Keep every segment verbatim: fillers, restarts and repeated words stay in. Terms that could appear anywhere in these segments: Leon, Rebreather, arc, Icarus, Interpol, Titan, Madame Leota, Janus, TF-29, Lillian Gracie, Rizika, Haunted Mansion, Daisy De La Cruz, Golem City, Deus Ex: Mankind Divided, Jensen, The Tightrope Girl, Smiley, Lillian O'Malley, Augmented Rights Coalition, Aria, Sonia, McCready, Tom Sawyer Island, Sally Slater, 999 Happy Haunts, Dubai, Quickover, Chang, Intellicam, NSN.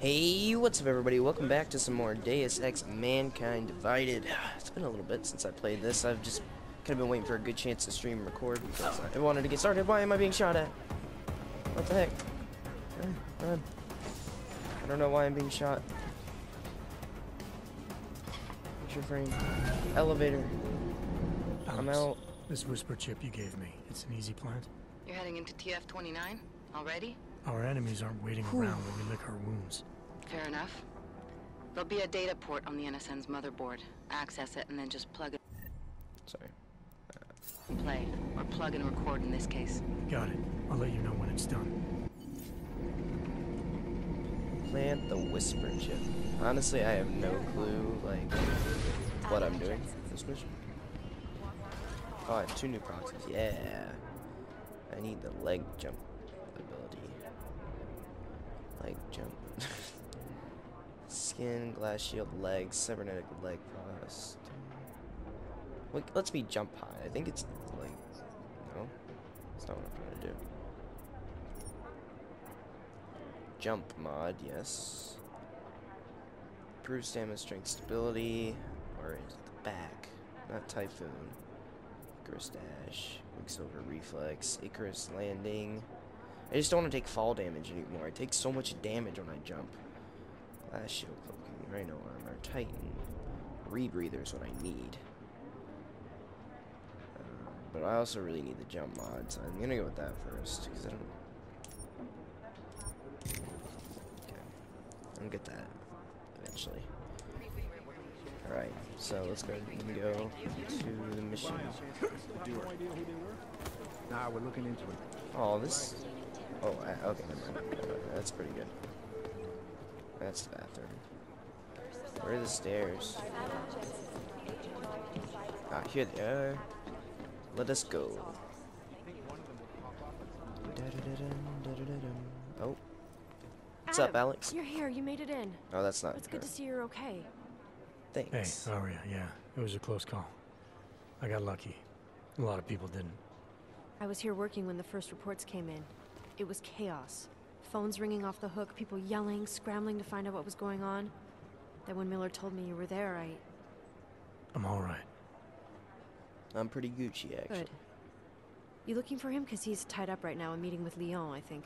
Hey, what's up everybody? Welcome back to some more Deus Ex: Mankind Divided. It's been a little bit since I played this. I've just kind of been waiting for a good chance to stream and record because I wanted to get started. Why am I being shot at? What the heck? Run. I don't know why I'm being shot. Picture frame. Elevator. Alex, I'm out. This whisper chip you gave me, it's an easy plant. You're heading into T F twenty-nine already? Our enemies aren't waiting around when we lick our wounds. Fair enough. There'll be a data port on the N S N's motherboard. Access it and then just plug it. Sorry. Uh. Play, or plug and record in this case. Got it. I'll let you know when it's done. Plant the whisper chip. Honestly, I have no clue, like, what I'm doing this mission. Oh, I have two new proxies. Yeah. I need the leg jump ability. Leg jump. Skin, glass shield, legs, cybernetic leg thrust. Wait, let's be jump high. I think it's like, no, that's not what I'm trying to do. Jump mod, yes. Improve stamina, strength, stability. Or is it the back? Not Typhoon. Icarus dash. Quickover reflex. Icarus landing. I just don't want to take fall damage anymore. I take so much damage when I jump. Glass shield cloaking. Rhino armor. Titan. Rebreather is what I need. Uh, but I also really need the jump mod, so I'm gonna go with that first because I don't. I'll get that eventually. Alright, so let's go ahead and go to the mission. Nah, we're looking into it. Oh, this. Oh, I, okay, never mind. That's pretty good. That's the bathroom. Where are the stairs? Ah, here they are. Let us go. Oh. What's up, Alex? You're here. You made it in. Oh, that's not. It's good to see you're okay. Thanks. Hey, Sonia. Yeah, it was a close call. I got lucky. A lot of people didn't. I was here working when the first reports came in. It was chaos. Phones ringing off the hook. People yelling, scrambling to find out what was going on. Then when Miller told me you were there, I. I'm all right. I'm pretty Gucci, actually. Good. You looking for him? Cause he's tied up right now and meeting with Leon, I think.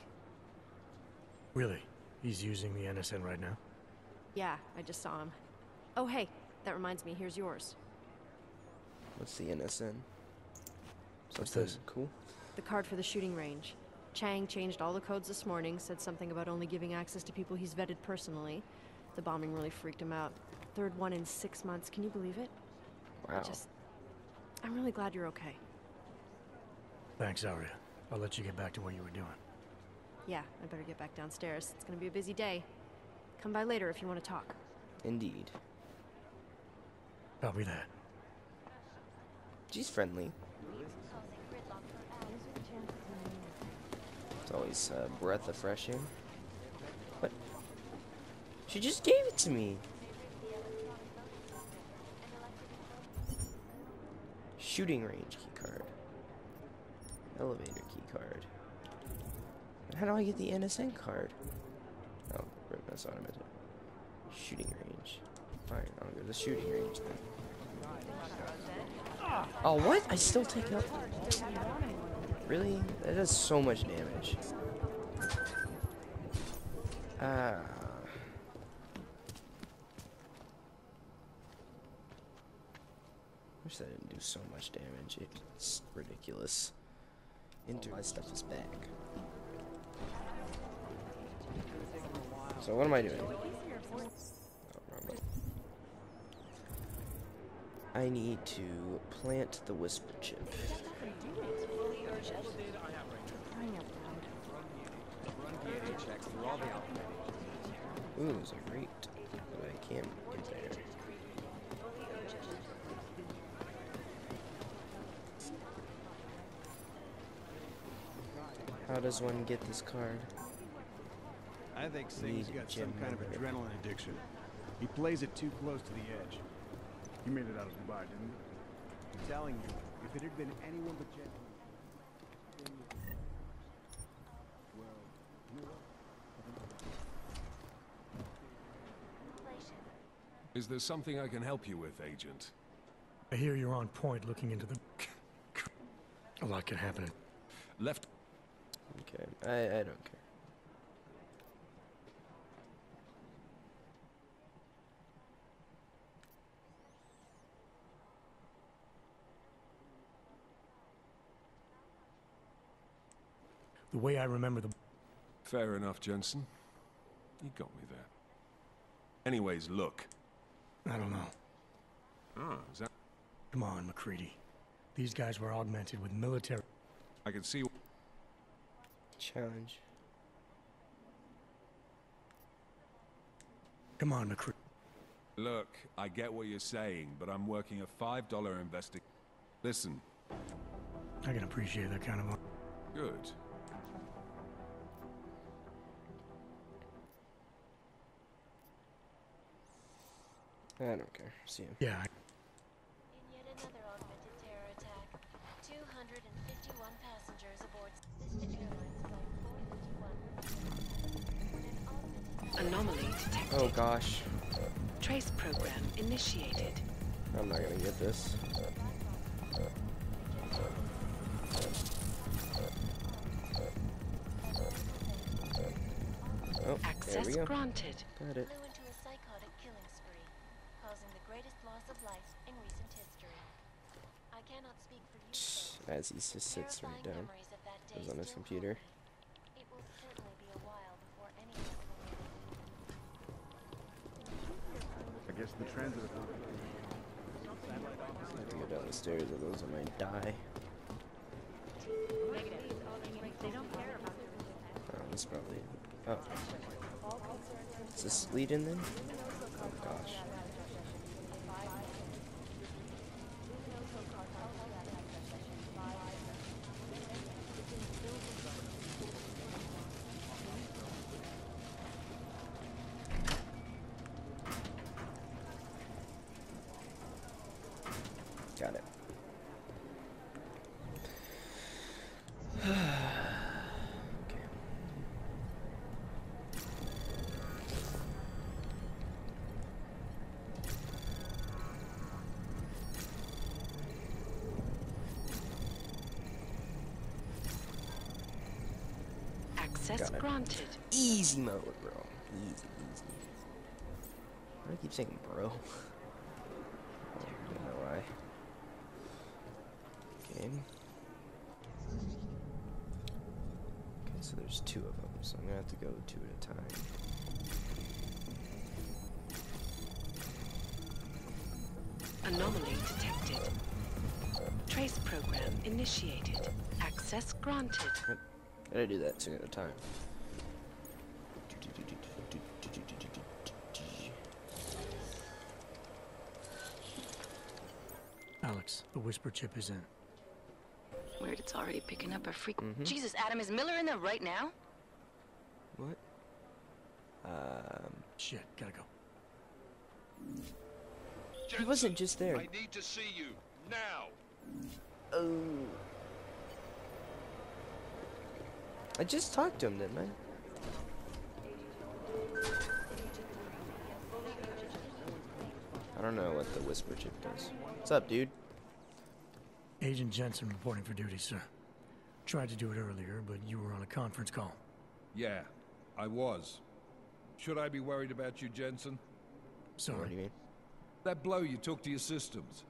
Really? He's using the N S N right now? Yeah, I just saw him. Oh, hey, that reminds me, here's yours. What's the N S N? What's this? Cool. The card for the shooting range. Chang changed all the codes this morning, said something about only giving access to people he's vetted personally. The bombing really freaked him out. Third one in six months, can you believe it? Wow. I just, I'm really glad you're okay. Thanks, Aria. I'll let you get back to what you were doing. Yeah, I better get back downstairs. It's gonna be a busy day. Come by later if you want to talk. Indeed. Copy that. She's friendly. It's always a breath of fresh air. What? She just gave it to me. Shooting range keycard. Elevator keycard. How do I get the N S N card? Oh, that's not what I meant to. Shooting range. Alright, I'll go to the shooting range then. Oh, what? I still take out. Really? That does so much damage. Ah. Wish that didn't do so much damage. It's ridiculous. Into my stuff is back. So what am I doing? Oh, I need to plant the whisper chip. Ooh, it's a great, but I can't get there. How does one get this card? I think Sing's got some kind of adrenaline addiction. He plays it too close to the edge. You made it out of Dubai, didn't you? I'm telling you, if it had been anyone but Jen... Well, Is there something I can help you with, Agent? I hear you're on point looking into the... A lot can happen. Left. Okay, I, I don't care. The way I remember the... Fair enough, Jensen. You got me there. Anyways, look. I don't know. Ah, is that... Come on, McCready. These guys were augmented with military... I can see... Challenge. Come on, McCready. Look, I get what you're saying, but I'm working a five dollar investigation. Listen. I can appreciate that kind of... Good. I don't care. See him. Yeah. In yet another augmented terror attack, two hundred fifty-one passengers aboard Sister Airlines Flight four fifty-one. Anomaly detected. Oh gosh. Trace program initiated. I'm not gonna get this. Oh, access there we go. Granted. Got it. As he just sits right down, goes on his computer. It will certainly be a while before any of them. I guess the transit. I have to go down the stairs, or those I might die. Oh, this probably. Oh, is this lead in then? Oh gosh. Got it. Okay. Access granted. Easy mode, bro. Easy, easy. Why do I keep saying bro? Two of them, so I'm gonna have to go two at a time. Anomaly detected. Trace program initiated. Access granted. I gotta do that two at a time. Alex, the whisper chip is in. Weird, it's already picking up a freak. Mm-hmm. Jesus, Adam, is Miller in there right now? What? Um. Shit, gotta go. Jensen, he wasn't just there. I need to see you now. Oh. I just talked to him, didn't I? I don't know what the whisper chip does. What's up, dude? Agent Jensen reporting for duty, sir. Tried to do it earlier, but you were on a conference call. Yeah, I was. Should I be worried about you, Jensen? Sorry. What do you mean? That blow you took to your systems.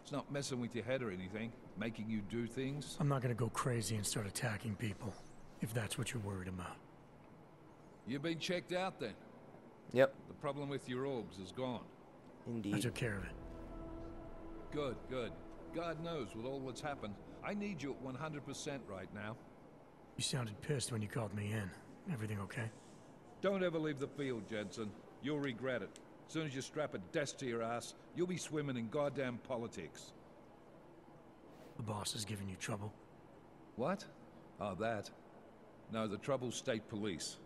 It's not messing with your head or anything, making you do things. I'm not gonna go crazy and start attacking people, if that's what you're worried about. You've been checked out then? Yep. The problem with your orbs is gone. Indeed. I took care of it. Good, good. God knows, with all that's happened, I need you at one hundred percent right now. You sounded pissed when you called me in. Everything okay? Don't ever leave the field, Jensen. You'll regret it. As soon as you strap a desk to your ass, you'll be swimming in goddamn politics. The boss is giving you trouble? What? Oh, that. No, the trouble's state police.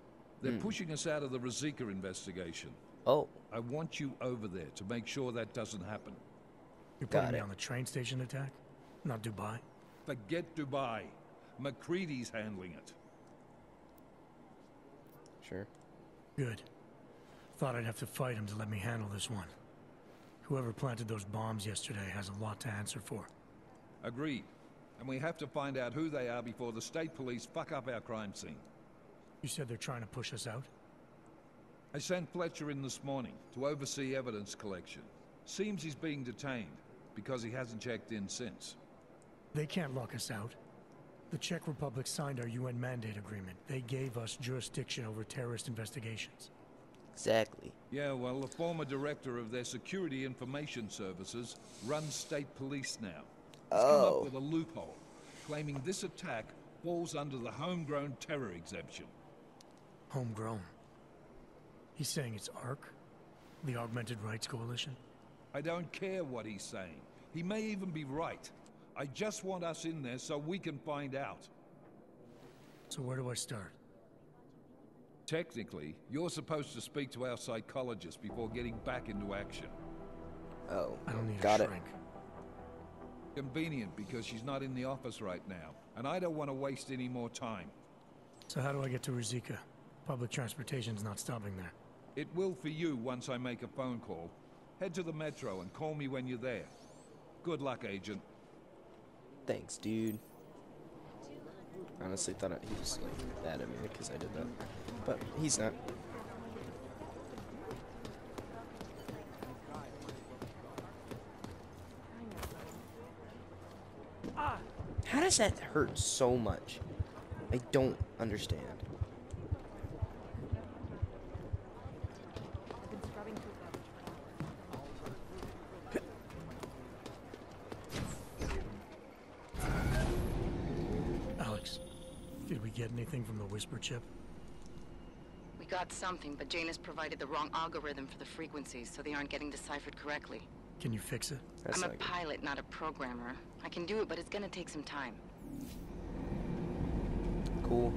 They're mm. pushing us out of the Rizika investigation. Oh. I want you over there to make sure that doesn't happen. You're putting me on the train station attack? Not Dubai? Forget Dubai. McCready's handling it. Sure. Good. Thought I'd have to fight him to let me handle this one. Whoever planted those bombs yesterday has a lot to answer for. Agreed. And we have to find out who they are before the state police fuck up our crime scene. You said they're trying to push us out? I sent Fletcher in this morning to oversee evidence collection. Seems he's being detained because he hasn't checked in since. They can't lock us out. The Czech Republic signed our U N mandate agreement. They gave us jurisdiction over terrorist investigations. Exactly. Yeah, well, the former director of their security information services runs state police now. He's oh. come up with a loophole, claiming this attack falls under the homegrown terror exemption. Homegrown? He's saying it's arc? The Augmented Rights Coalition? I don't care what he's saying. He may even be right. I just want us in there so we can find out. So where do I start? Technically, you're supposed to speak to our psychologist before getting back into action. Oh, I don't need got a shrink. It. Convenient, because she's not in the office right now, and I don't want to waste any more time. So how do I get to Rizika? Public transportation's not stopping there. It will for you once I make a phone call. Head to the metro and call me when you're there. Good luck, Agent. Thanks, dude. Honestly, thought he was like mad at me because I did that, but he's not. How does that hurt so much? I don't understand. From the whisper chip? We got something, but Janus provided the wrong algorithm for the frequencies, so they aren't getting deciphered correctly. Can you fix it? That's I'm a pilot, good. Not a programmer. I can do it, but it's gonna take some time. Cool.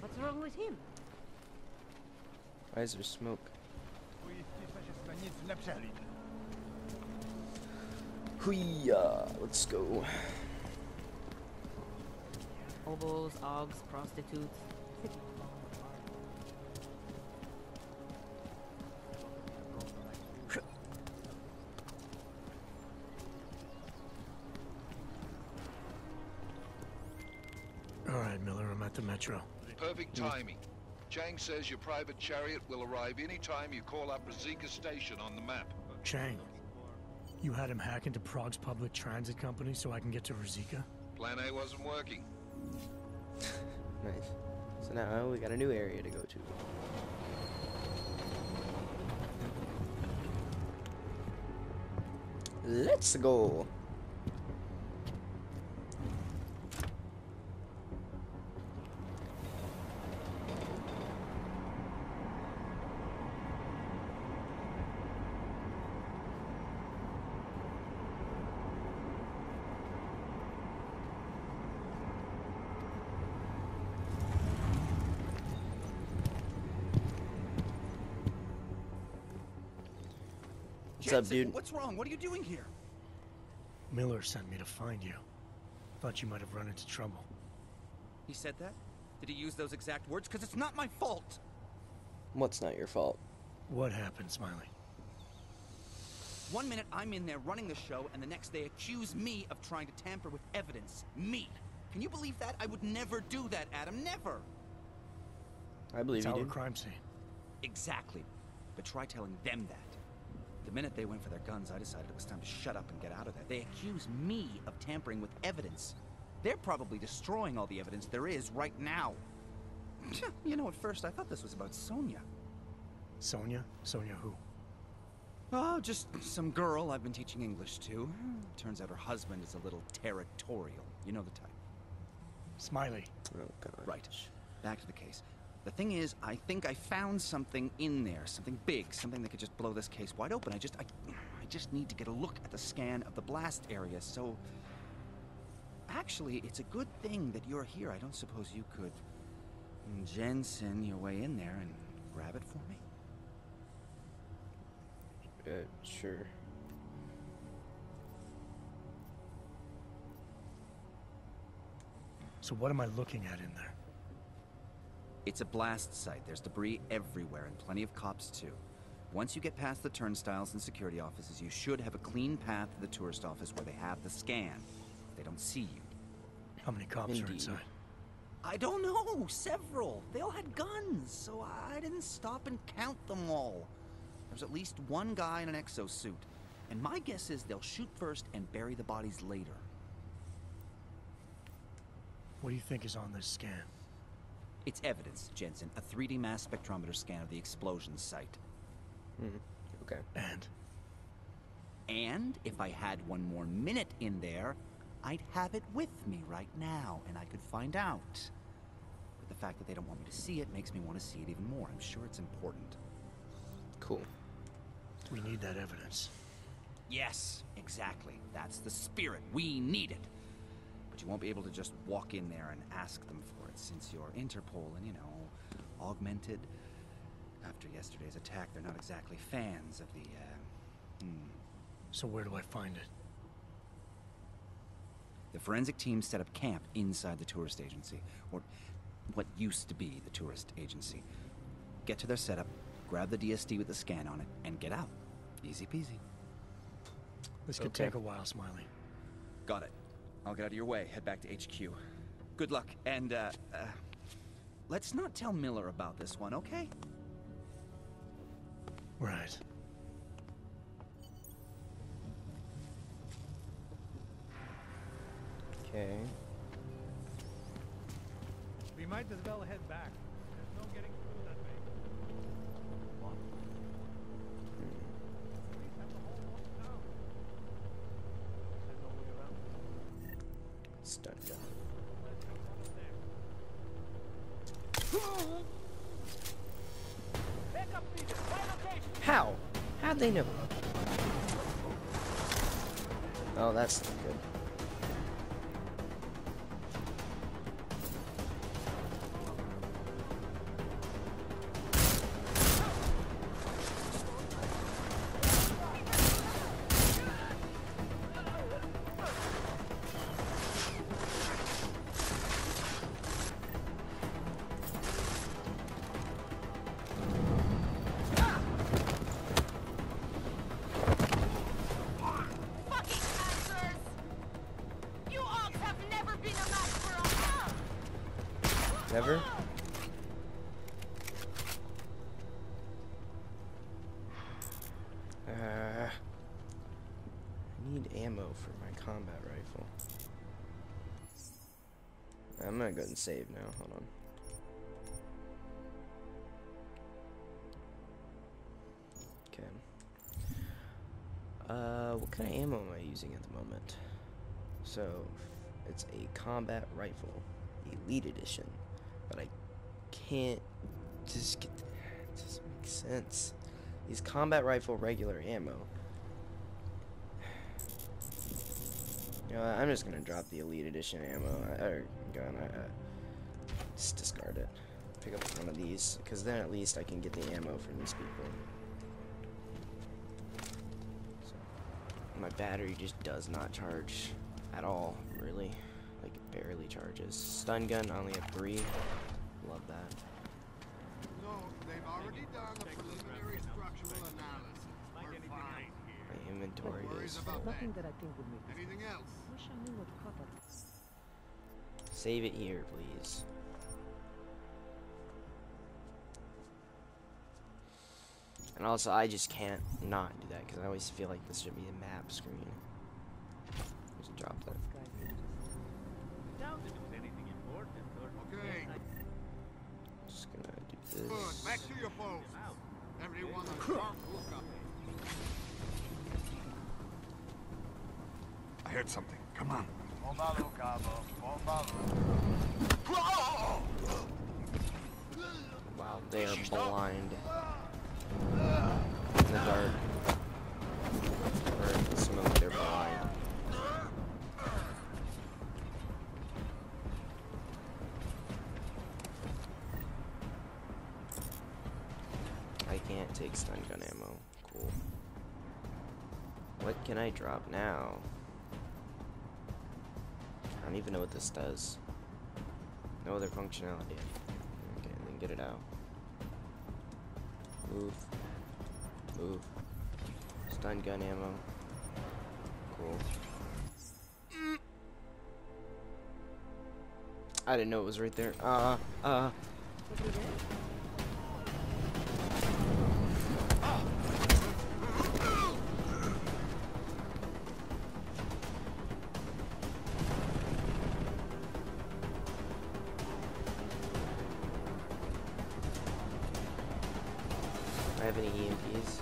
What's wrong with him? Why is there smoke? Hooyah! Let's go. Hobos, ogs, prostitutes. All right, Miller, I'm at the metro. Perfect timing. Chang says your private chariot will arrive any time you call up Rizika Station on the map. Chang, you had him hack into Prague's public transit company so I can get to Rizika? Plan A wasn't working. Nice. So now we got a new area to go to. Let's go. What's up, dude? What's wrong? What are you doing here? Miller sent me to find you. Thought you might have run into trouble. He said that? Did he use those exact words? Because it's not my fault. What's not your fault? What happened, Smiley? One minute I'm in there running the show, and the next they accuse me of trying to tamper with evidence. Me. Can you believe that? I would never do that, Adam. Never. I believe you did. It's our crime scene. Exactly. But try telling them that. The minute they went for their guns, I decided it was time to shut up and get out of there. They accuse me of tampering with evidence. They're probably destroying all the evidence there is right now. You know, at first I thought this was about Sonia. Sonia? Sonia who? Oh, just some girl I've been teaching English to. Turns out her husband is a little territorial. You know the type. Smiley. Oh, God. Right. Back to the case. The thing is, I think I found something in there, something big, something that could just blow this case wide open. I just, I, I just need to get a look at the scan of the blast area, so... Actually, it's a good thing that you're here. I don't suppose you could Jensen your way in there and grab it for me? Uh, sure. So what am I looking at in there? It's a blast site. There's debris everywhere and plenty of cops too. Once you get past the turnstiles and security offices, you should have a clean path to the tourist office where they have the scan. They don't see you. How many cops Indeed. are inside? I don't know. Several. They all had guns, so I didn't stop and count them all. There's at least one guy in an exosuit. And my guess is they'll shoot first and bury the bodies later. What do you think is on this scan? It's evidence, Jensen. A three D mass spectrometer scan of the explosion site. Mm-hmm. Okay. And? And if I had one more minute in there, I'd have it with me right now, and I could find out. But the fact that they don't want me to see it makes me want to see it even more. I'm sure it's important. Cool. We need that evidence. Yes, exactly. That's the spirit. We need it. But you won't be able to just walk in there and ask them for it, since you're Interpol and, you know, augmented. After yesterday's attack, they're not exactly fans of the, uh... Hmm. So where do I find it? The forensic team set up camp inside the tourist agency, or what used to be the tourist agency. Get to their setup, grab the D S D with the scan on it, and get out. Easy peasy. This could okay. take a while, Smiley. Got it. I'll get out of your way, head back to H Q. Good luck, and, uh, uh... let's not tell Miller about this one, okay? Right. Okay. We might as well head back. There's no getting through that way. What? Stun gun. How? How'd they know? Oh, that's not good. Never? Uh, I need ammo for my combat rifle. I'm gonna go ahead and save now. Hold on. Okay. Uh, what kind of ammo am I using at the moment? So, it's a combat rifle, Elite Edition. But I can't just get that. It doesn't make sense. These combat rifle regular ammo. You know, I'm just gonna drop the Elite Edition ammo. I, or gun. I, I just discard it. Pick up one of these, because then at least I can get the ammo from these people. So, my battery just does not charge at all, really. Like, it barely charges. Stun gun, I only have three. Love that. So, they've already done a preliminary structural analysis. We're fine. My inventory is nothing that I think would make anything else. Wish I knew what cover. Save it here, please. And also, I just can't not do that, because I always feel like this should be a map screen. Just drop that. Okay. Just gonna do this. Good. Back to your post. Everyone on sharp lookout. I heard something. Come on. Wow, they are blind. In the dark. Or in the smoke, they're blind. Can't take stun gun ammo. Cool. What can I drop now? I don't even know what this does. No other functionality. Okay, and then get it out. Move. Move. Stun gun ammo. Cool. I didn't know it was right there. Uh, uh. What did we get? I have any E M Ps.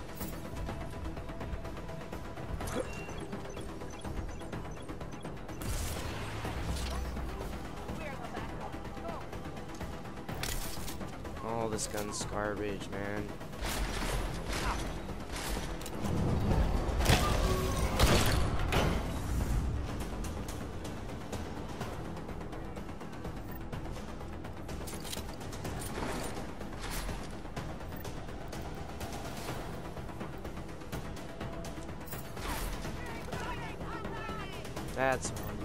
All oh, this gun's garbage, man. That's one.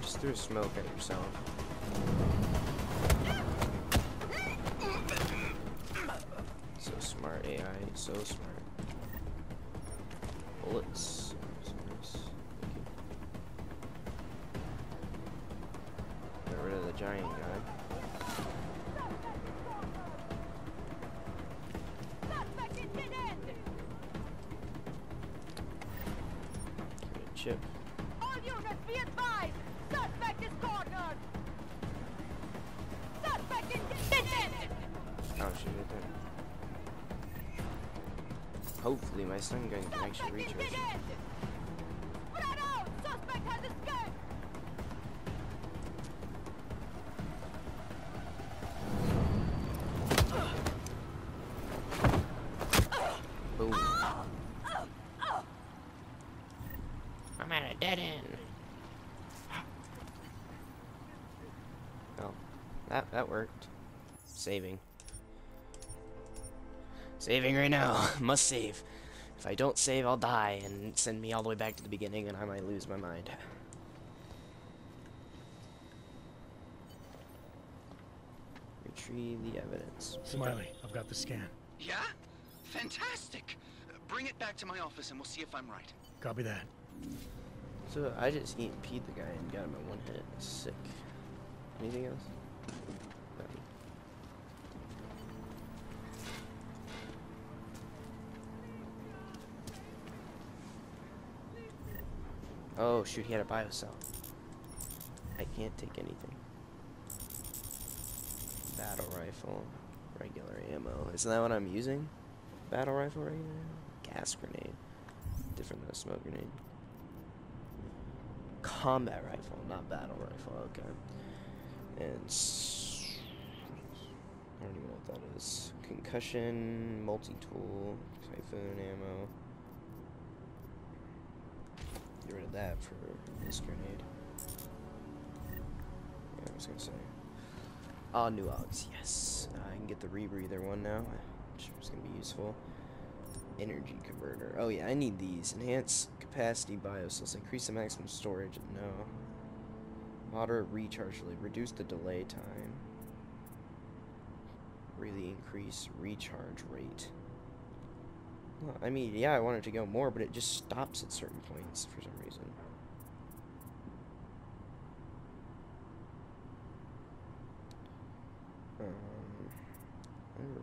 Just threw smoke at yourself. So smart A I, so smart. Bullets. Get rid of the giant guy. Chip. All units be advised! Suspect is cornered! Suspect is detained! Oh shit, right there. Hopefully my stun gun can actually reach her. Spread out! Suspect has escaped! Dead end. Oh, that that worked. Saving. Saving right now. Must save. If I don't save, I'll die and send me all the way back to the beginning, and I might lose my mind. Retrieve the evidence. Smiley, I've got the scan. Yeah? Fantastic. Bring it back to my office, and we'll see if I'm right. Copy that. So I just E M P'd the guy and got him in one hit. Sick. Anything else? No. Oh shoot, he had a bio cell. I can't take anything. Battle rifle, regular ammo. Isn't that what I'm using? Battle rifle, regular ammo? Gas grenade. Different than a smoke grenade. Combat rifle, not battle rifle, okay. And I don't even know what that is. Concussion, multi-tool, typhoon ammo. Get rid of that for this grenade. Yeah, I was gonna say. Ah, uh, new odds, yes. Uh, I can get the Rebreather one now, which is gonna be useful. Energy converter. Oh yeah, I need these. Enhance capacity biocells. Increase the maximum storage. No. Moderate recharge delay. Reduce the delay time. Really increase recharge rate. Well, I mean, yeah, I want it to go more, but it just stops at certain points for some reason. Um, I don't know.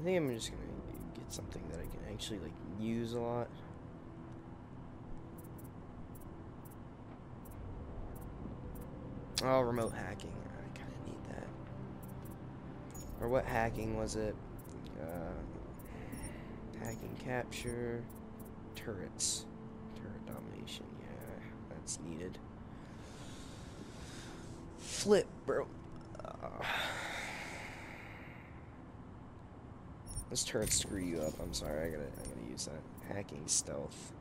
I think I'm just gonna get something that I can actually like use a lot. Oh, remote hacking. I kind of need that. Or what hacking was it? Uh, hacking capture. Turrets. Turret domination. Yeah, that's needed. Flip, bro. Uh. This turret screw you up. I'm sorry. I gotta. I gotta use that hacking stealth.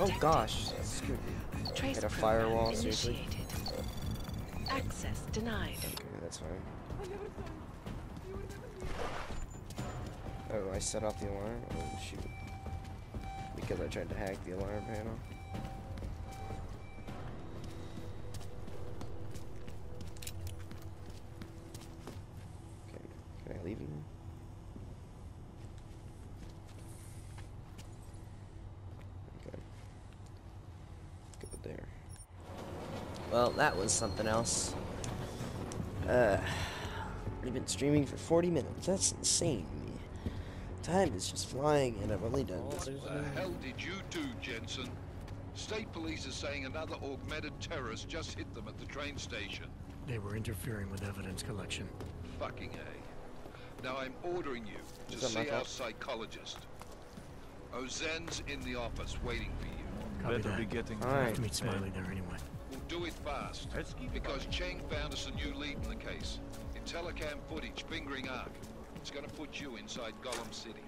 Oh gosh, screw it. Trace Hit a firewall, seriously. Access denied. Okay, that's fine. Oh, I set off the alarm? Oh shoot. Because I tried to hack the alarm panel. Can I leave you? Okay. Go there. Well, that was something else. Uh, we've been streaming for forty minutes. That's insane. Time is just flying, and I've only done this. What the hell did you do, Jensen? State police are saying another augmented terrorist just hit them at the train station. They were interfering with evidence collection. Fucking A. Now I'm ordering you to see our psychologist. Ozen's in the office waiting for you. Copy Better that. be getting All right. to meet Smiley there anyway. We'll do it fast. Because Cheng found us a new lead in the case. Intellicam footage fingering arc. It's gonna put you inside Golem City.